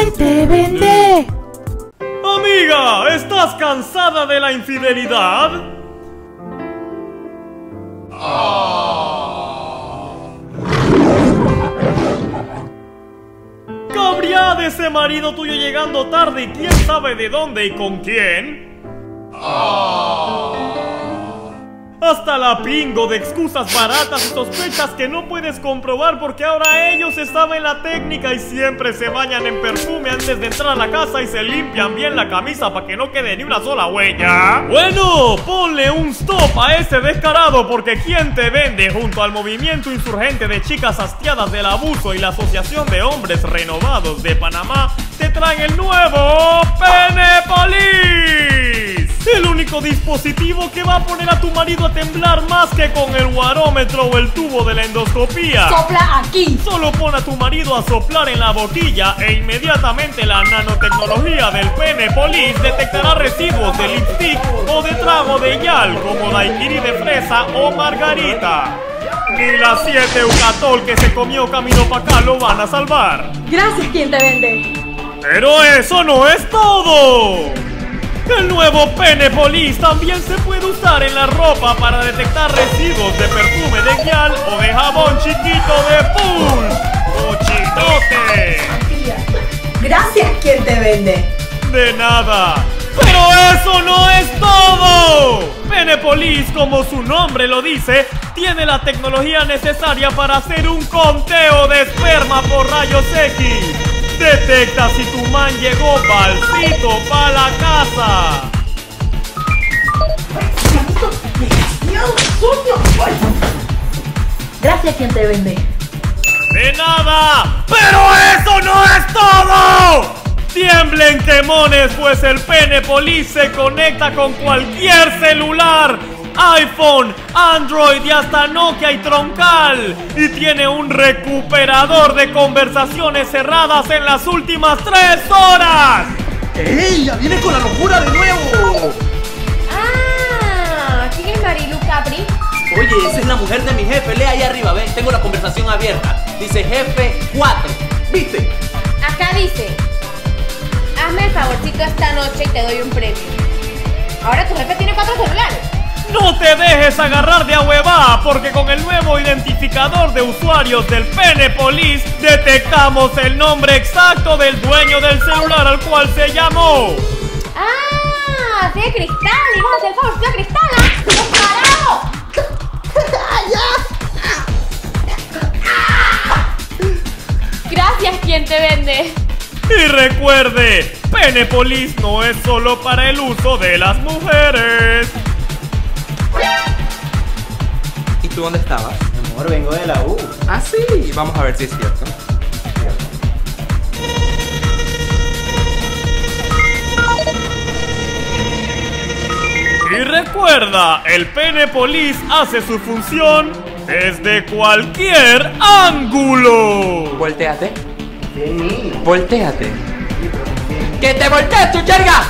¿Quién te vende? Amiga, ¿estás cansada de la infidelidad? ¿Cabría de ese marido tuyo llegando tarde y quién sabe de dónde y con quién? Hasta la pingo de excusas baratas y sospechas que no puedes comprobar porque ahora ellos saben la técnica y siempre se bañan en perfume antes de entrar a la casa y se limpian bien la camisa para que no quede ni una sola huella. Bueno, ponle un stop a ese descarado porque ¿quién te vende? Junto al movimiento insurgente de chicas hastiadas del abuso y la Asociación de Hombres Renovados de Panamá te traen el nuevo Penepolis. El único dispositivo que va a poner a tu marido a temblar más que con el guarómetro o el tubo de la endoscopía. ¡Sopla aquí! Solo pon a tu marido a soplar en la boquilla e inmediatamente la nanotecnología del Penepolis detectará residuos de lipstick o de trago de yal como daiquiri de fresa o margarita. Ni las 7 eucatol que se comió camino para acá lo van a salvar. Gracias, quien te vende. Pero eso no es todo. El nuevo Penepolis también se puede usar en la ropa para detectar residuos de perfume de guial o de jabón chiquito de pool o chitote. Gracias, ¿quién te vende? De nada. ¡Pero eso no es todo! Penepolis, como su nombre lo dice, tiene la tecnología necesaria para hacer un conteo de esperma por rayos X. Detecta si tu man llegó balsito pa' la casa. Gracias, quien te vende. De nada, pero eso no es todo. Tiemblen quemones, pues el Penepolis se conecta con cualquier celular. iPhone, Android y hasta Nokia y Troncal. Y tiene un recuperador de conversaciones cerradas en las últimas 3 horas. ¡Ey! ¡Ya viene con la locura de nuevo! ¡Ah! ¿Quién es Marilu Capri? Oye, esa es la mujer de mi jefe. Lea ahí arriba, ven, tengo la conversación abierta. Dice jefe 4, ¿viste? Acá dice: hazme el favorcito esta noche y te doy un premio. Ahora tu jefe tiene 4 celulares. No te dejes agarrar de ahuevá, porque con el nuevo identificador de usuarios del Penepolis detectamos el nombre exacto del dueño del celular al cual se llamó. ¡Ah! ¡Sí, Cristal! ¡Hijos del favor, sí, Cristal! ¡Carajo! Gracias, quien te vende. Y recuerde, Penepolis no es solo para el uso de las mujeres. ¿Y tú dónde estabas? Mi amor, vengo de la U. Ah, sí. Vamos a ver si es cierto. Y recuerda, el Penepolis hace su función desde cualquier ángulo. Voltéate. Sí. Voltéate. Sí, pero... ¡Que te voltees, tu yerga!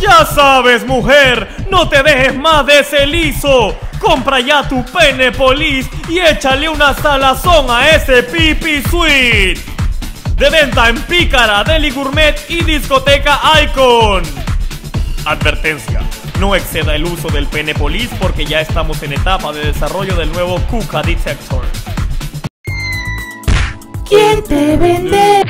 Ya sabes, mujer, no te dejes más de ese liso. Compra ya tu Penepolis y échale una salazón a ese pipi sweet. De venta en Pícara, Deli Gourmet y Discoteca Icon. Advertencia: no exceda el uso del Penepolis porque ya estamos en etapa de desarrollo del nuevo Cuca Detector. ¿Quién te vende?